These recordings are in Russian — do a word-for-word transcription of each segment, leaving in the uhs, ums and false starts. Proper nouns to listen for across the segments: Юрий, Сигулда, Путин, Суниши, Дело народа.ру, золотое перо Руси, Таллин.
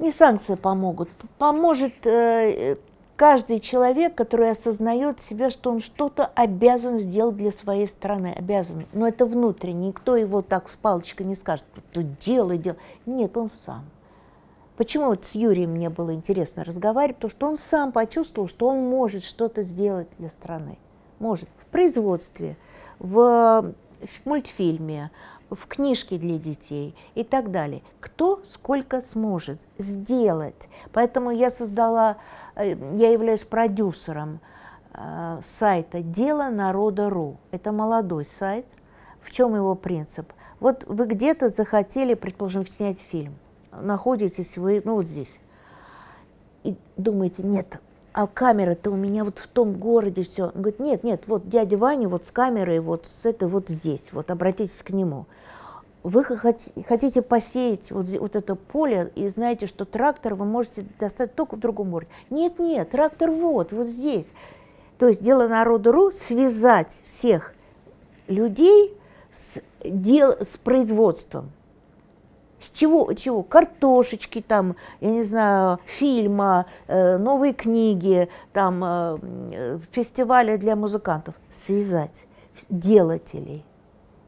Не санкции помогут. Поможет э, каждый человек, который осознает себя, что он что-то обязан сделать для своей страны. Обязан. Но это внутренне. Никто его так с палочкой не скажет. Тут делай, делай. Нет, он сам. Почему вот с Юрием мне было интересно разговаривать? Потому что он сам почувствовал, что он может что-то сделать для страны. Может. В производстве, в, в мультфильме, в книжке для детей и так далее. Кто сколько сможет сделать. Поэтому я создала, я являюсь продюсером э, сайта «Дело народа.ру». Это молодой сайт. В чем его принцип? Вот вы где-то захотели, предположим, снять фильм. Находитесь вы, ну, вот здесь. И думаете, нет, а камера-то у меня вот в том городе все. Он говорит, нет, нет, вот дядя Ваня вот с камерой, вот с этой вот здесь, вот обратитесь к нему. Вы хотите посеять вот, вот это поле и знаете, что трактор вы можете достать только в другом городе. Нет, нет, трактор вот, вот здесь. То есть «Дело народа.ру» связать всех людей с, дел, с производством. С чего, чего? Картошечки, там, я не знаю, фильма, э, новые книги, там, э, фестивали для музыкантов. Связать делателей,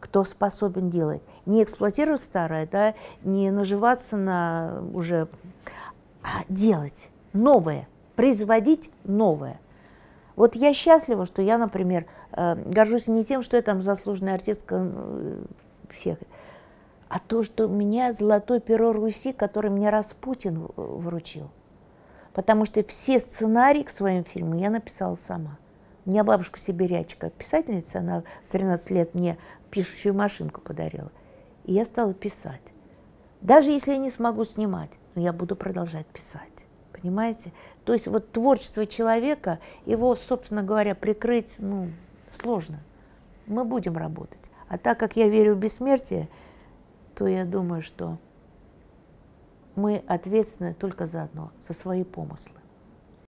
кто способен делать. Не эксплуатировать старое, да, не наживаться на уже, а делать новое, производить новое. Вот я счастлива, что я, например, э, горжусь не тем, что я там заслуженная артистка э, всех, а то, что у меня золотое перо Руси, которое мне раз Путин вручил. Потому что все сценарии к своим фильмам я написала сама. У меня бабушка сибирячка, писательница, она в тринадцать лет мне пишущую машинку подарила. И я стала писать. Даже если я не смогу снимать, но я буду продолжать писать. Понимаете? То есть вот творчество человека, его, собственно говоря, прикрыть, ну, сложно. Мы будем работать. А так как я верю в бессмертие, то я думаю, что мы ответственны только за одно, за свои помыслы.